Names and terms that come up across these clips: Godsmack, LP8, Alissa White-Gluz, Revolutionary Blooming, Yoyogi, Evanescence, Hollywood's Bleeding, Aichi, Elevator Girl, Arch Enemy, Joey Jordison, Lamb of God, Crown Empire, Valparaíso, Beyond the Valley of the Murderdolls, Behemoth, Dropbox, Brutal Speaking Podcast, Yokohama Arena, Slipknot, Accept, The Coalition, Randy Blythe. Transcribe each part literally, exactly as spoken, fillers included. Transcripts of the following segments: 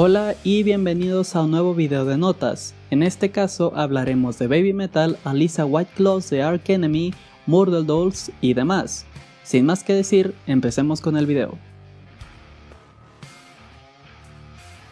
Hola y bienvenidos a un nuevo video de notas. En este caso hablaremos de BABYMETAL, Alissa White-Gluz de Arch Enemy, Murderdolls y demás. Sin más que decir, empecemos con el video.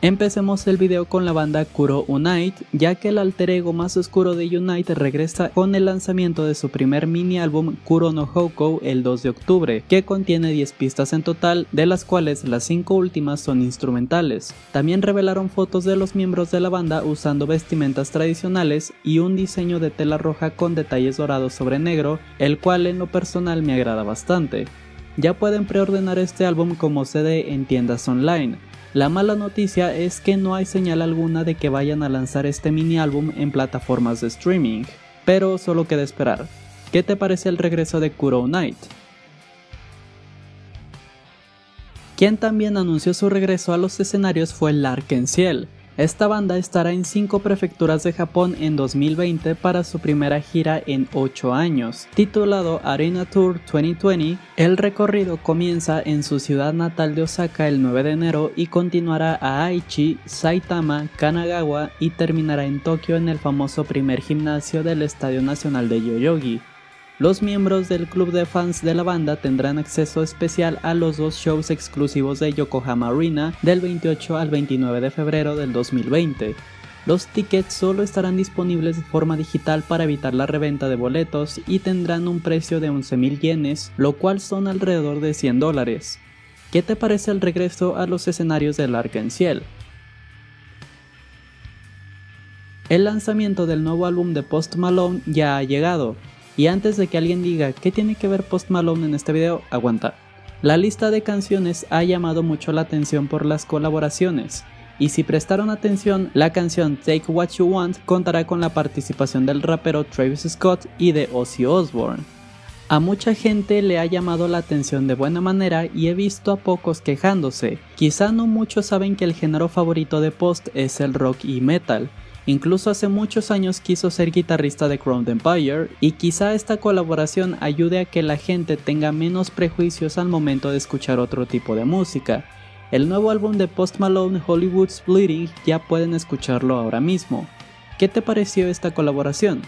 Empecemos el video con la banda Kuro Unite, ya que el alter ego más oscuro de Unite regresa con el lanzamiento de su primer mini álbum Kuro no Hoko el dos de octubre, que contiene diez pistas en total, de las cuales las cinco últimas son instrumentales. También revelaron fotos de los miembros de la banda usando vestimentas tradicionales y un diseño de tela roja con detalles dorados sobre negro, el cual en lo personal me agrada bastante. Ya pueden preordenar este álbum como C D en tiendas online. La mala noticia es que no hay señal alguna de que vayan a lanzar este mini álbum en plataformas de streaming, pero solo queda esperar. ¿Qué te parece el regreso de Kuro Knight? Quien también anunció su regreso a los escenarios fue L'Arc en Ciel. Esta banda estará en cinco prefecturas de Japón en dos mil veinte para su primera gira en ocho años, titulado Arena Tour dos mil veinte. El recorrido comienza en su ciudad natal de Osaka el nueve de enero y continuará a Aichi, Saitama, Kanagawa y terminará en Tokio en el famoso primer gimnasio del Estadio Nacional de Yoyogi. Los miembros del club de fans de la banda tendrán acceso especial a los dos shows exclusivos de Yokohama Arena del veintiocho al veintinueve de febrero del dos mil veinte. Los tickets solo estarán disponibles de forma digital para evitar la reventa de boletos y tendrán un precio de once mil yenes, lo cual son alrededor de cien dólares. ¿Qué te parece el regreso a los escenarios del L'Arc en Ciel? El lanzamiento del nuevo álbum de Post Malone ya ha llegado, y antes de que alguien diga qué tiene que ver Post Malone en este video, aguanta. La lista de canciones ha llamado mucho la atención por las colaboraciones. Y si prestaron atención, la canción Take What You Want contará con la participación del rapero Travis Scott y de Ozzy Osbourne. A mucha gente le ha llamado la atención de buena manera y he visto a pocos quejándose. Quizá no muchos saben que el género favorito de Post es el rock y metal. Incluso hace muchos años quiso ser guitarrista de Crown Empire, y quizá esta colaboración ayude a que la gente tenga menos prejuicios al momento de escuchar otro tipo de música. El nuevo álbum de Post Malone, Hollywood's Bleeding, ya pueden escucharlo ahora mismo. ¿Qué te pareció esta colaboración?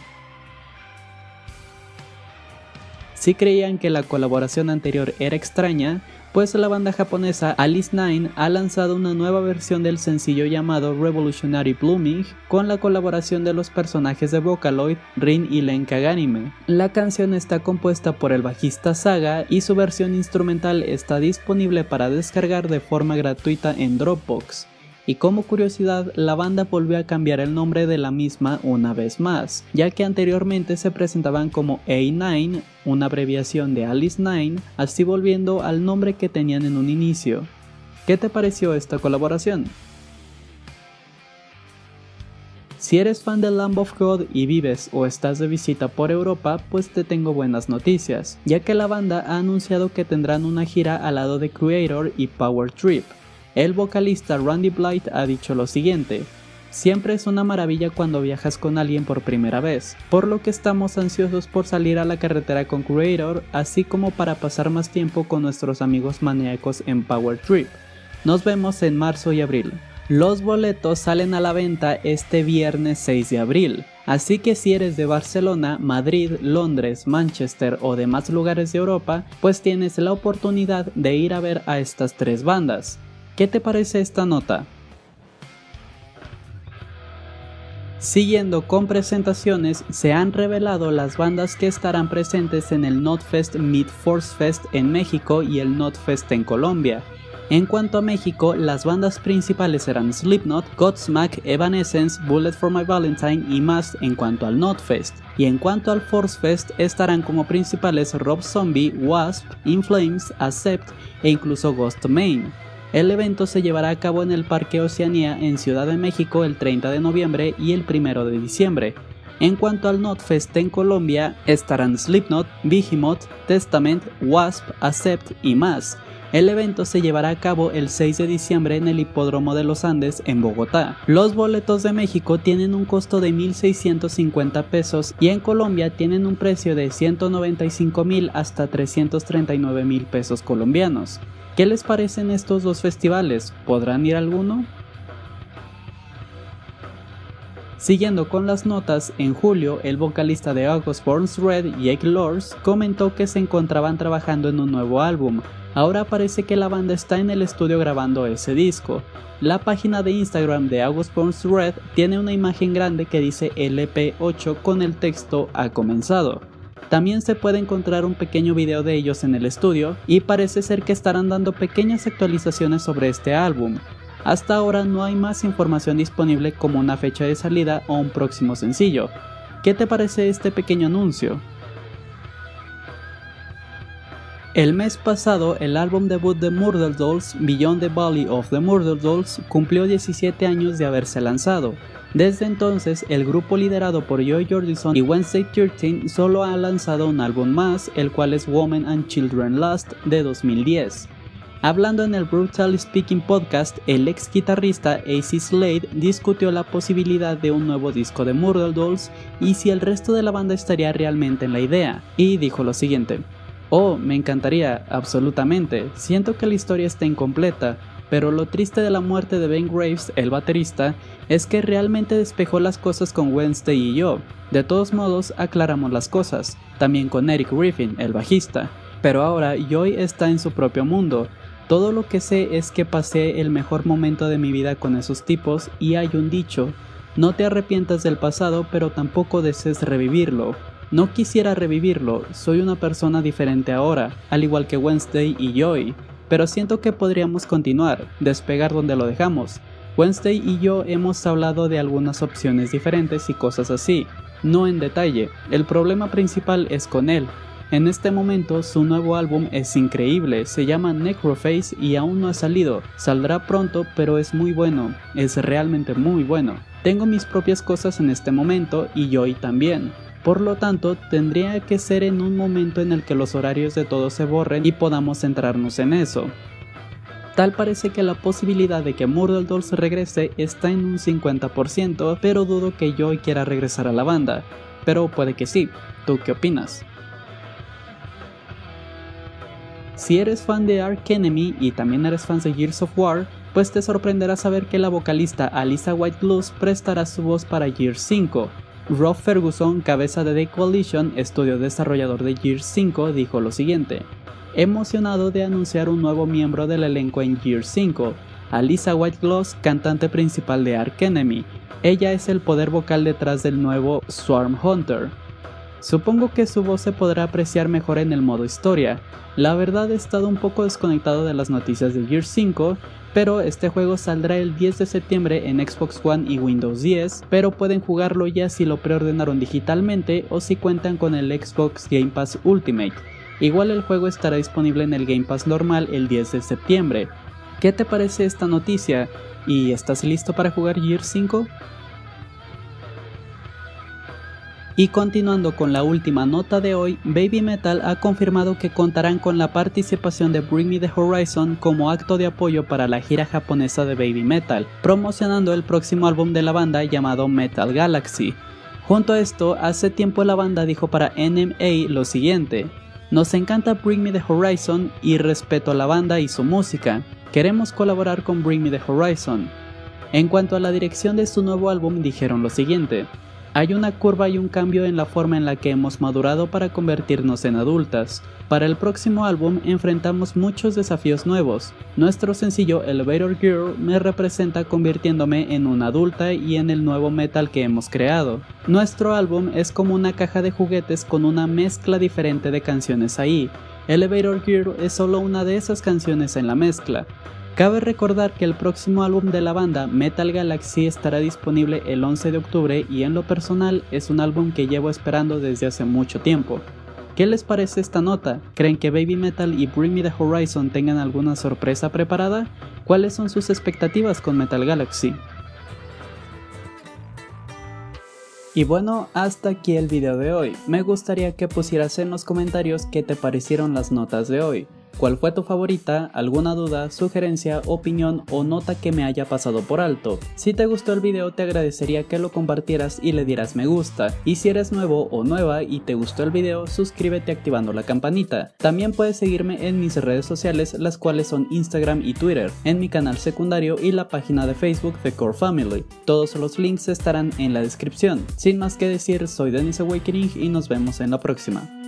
Si creían que la colaboración anterior era extraña, pues la banda japonesa Alice Nine ha lanzado una nueva versión del sencillo llamado Revolutionary Blooming con la colaboración de los personajes de Vocaloid, Rin y Len Kagamine. La canción está compuesta por el bajista Saga y su versión instrumental está disponible para descargar de forma gratuita en Dropbox. Y como curiosidad, la banda volvió a cambiar el nombre de la misma una vez más, ya que anteriormente se presentaban como A nueve, una abreviación de Alice Nine, así volviendo al nombre que tenían en un inicio. ¿Qué te pareció esta colaboración? Si eres fan de Lamb of God y vives o estás de visita por Europa, pues te tengo buenas noticias, ya que la banda ha anunciado que tendrán una gira al lado de Creator y Power Trip. El vocalista Randy Blythe ha dicho lo siguiente: siempre es una maravilla cuando viajas con alguien por primera vez, por lo que estamos ansiosos por salir a la carretera con Creator, así como para pasar más tiempo con nuestros amigos maníacos en Power Trip. Nos vemos en marzo y abril. Los boletos salen a la venta este viernes seis de abril, así que si eres de Barcelona, Madrid, Londres, Manchester o demás lugares de Europa, pues tienes la oportunidad de ir a ver a estas tres bandas. ¿Qué te parece esta nota? Siguiendo con presentaciones, se han revelado las bandas que estarán presentes en el Notfest Mid Force Fest en México y el Notfest en Colombia. En cuanto a México, las bandas principales serán Slipknot, Godsmack, Evanescence, Bullet for My Valentine y más en cuanto al Notfest. Y en cuanto al Force Fest, estarán como principales Rob Zombie, Wasp, In Flames, Accept e incluso Ghost Main. El evento se llevará a cabo en el Parque Oceanía en Ciudad de México el treinta de noviembre y el primero de diciembre. En cuanto al Notfest en Colombia, estarán Slipknot, Behemoth, Testament, Wasp, Accept y más. El evento se llevará a cabo el seis de diciembre en el Hipódromo de los Andes en Bogotá. Los boletos de México tienen un costo de mil seiscientos cincuenta pesos y en Colombia tienen un precio de ciento noventa y cinco mil hasta trescientos treinta y nueve mil pesos colombianos. ¿Qué les parecen estos dos festivales? ¿Podrán ir a alguno? Siguiendo con las notas, en julio el vocalista de August Burns Red, Jake Lors, comentó que se encontraban trabajando en un nuevo álbum. Ahora parece que la banda está en el estudio grabando ese disco. La página de Instagram de August Burns Red tiene una imagen grande que dice L P ocho con el texto "ha comenzado". También se puede encontrar un pequeño video de ellos en el estudio y parece ser que estarán dando pequeñas actualizaciones sobre este álbum. Hasta ahora no hay más información disponible como una fecha de salida o un próximo sencillo. ¿Qué te parece este pequeño anuncio? El mes pasado, el álbum debut de Murderdolls, Beyond the Valley of the Murderdolls, cumplió diecisiete años de haberse lanzado. Desde entonces, el grupo liderado por Joey Jordison y Wednesday thirteen solo ha lanzado un álbum más, el cual es Women and Children Last de dos mil diez. Hablando en el Brutal Speaking Podcast, el ex guitarrista A C Slade discutió la posibilidad de un nuevo disco de Murderdolls y si el resto de la banda estaría realmente en la idea, y dijo lo siguiente: "Oh, me encantaría, absolutamente, siento que la historia está incompleta, pero lo triste de la muerte de Ben Graves, el baterista, es que realmente despejó las cosas con Wednesday y yo. De todos modos, aclaramos las cosas, también con Eric Griffin, el bajista, pero ahora Joey está en su propio mundo. Todo lo que sé es que pasé el mejor momento de mi vida con esos tipos y hay un dicho: no te arrepientas del pasado, pero tampoco desees revivirlo. No quisiera revivirlo, soy una persona diferente ahora, al igual que Wednesday y Joey, pero siento que podríamos continuar, despegar donde lo dejamos. Wednesday y yo hemos hablado de algunas opciones diferentes y cosas así, no en detalle, el problema principal es con él. En este momento su nuevo álbum es increíble, se llama Necroface y aún no ha salido, saldrá pronto pero es muy bueno, es realmente muy bueno. Tengo mis propias cosas en este momento y Joey también. Por lo tanto, tendría que ser en un momento en el que los horarios de todos se borren y podamos centrarnos en eso". Tal parece que la posibilidad de que Murderdolls regrese está en un cincuenta por ciento, pero dudo que Joey quiera regresar a la banda. Pero puede que sí, ¿tú qué opinas? Si eres fan de Arch Enemy y también eres fan de Gears of War, pues te sorprenderá saber que la vocalista Alissa White-Gluz prestará su voz para Gears cinco. Rob Ferguson, cabeza de The Coalition, estudio desarrollador de Gears cinco, dijo lo siguiente: "Emocionado de anunciar un nuevo miembro del elenco en Gears cinco, Alissa White-Gluz, cantante principal de Arch Enemy. Ella es el poder vocal detrás del nuevo Swarm Hunter. Supongo que su voz se podrá apreciar mejor en el modo historia. La verdad he estado un poco desconectado de las noticias de Gears cinco, pero este juego saldrá el diez de septiembre en Xbox One y Windows diez, pero pueden jugarlo ya si lo preordenaron digitalmente o si cuentan con el Xbox Game Pass Ultimate. Igual el juego estará disponible en el Game Pass normal el diez de septiembre. ¿Qué te parece esta noticia? ¿Y estás listo para jugar Gears cinco? Y continuando con la última nota de hoy, BABYMETAL ha confirmado que contarán con la participación de Bring Me The Horizon como acto de apoyo para la gira japonesa de BABYMETAL, promocionando el próximo álbum de la banda llamado Metal Galaxy. Junto a esto, hace tiempo la banda dijo para N M A lo siguiente: "Nos encanta Bring Me The Horizon y respeto a la banda y su música. Queremos colaborar con Bring Me The Horizon". En cuanto a la dirección de su nuevo álbum, dijeron lo siguiente: "Hay una curva y un cambio en la forma en la que hemos madurado para convertirnos en adultas. Para el próximo álbum enfrentamos muchos desafíos nuevos. Nuestro sencillo Elevator Girl me representa convirtiéndome en una adulta y en el nuevo metal que hemos creado. Nuestro álbum es como una caja de juguetes con una mezcla diferente de canciones ahí. Elevator Girl es solo una de esas canciones en la mezcla". Cabe recordar que el próximo álbum de la banda, Metal Galaxy, estará disponible el once de octubre y en lo personal es un álbum que llevo esperando desde hace mucho tiempo. ¿Qué les parece esta nota? ¿Creen que BABYMETAL y Bring Me The Horizon tengan alguna sorpresa preparada? ¿Cuáles son sus expectativas con Metal Galaxy? Y bueno, hasta aquí el video de hoy. Me gustaría que pusieras en los comentarios qué te parecieron las notas de hoy. ¿Cuál fue tu favorita? ¿Alguna duda, sugerencia, opinión o nota que me haya pasado por alto? Si te gustó el video te agradecería que lo compartieras y le dieras me gusta. Y si eres nuevo o nueva y te gustó el video, suscríbete activando la campanita. También puedes seguirme en mis redes sociales, las cuales son Instagram y Twitter, en mi canal secundario y la página de Facebook de Core Family. Todos los links estarán en la descripción. Sin más que decir, soy Dennis Awakening y nos vemos en la próxima.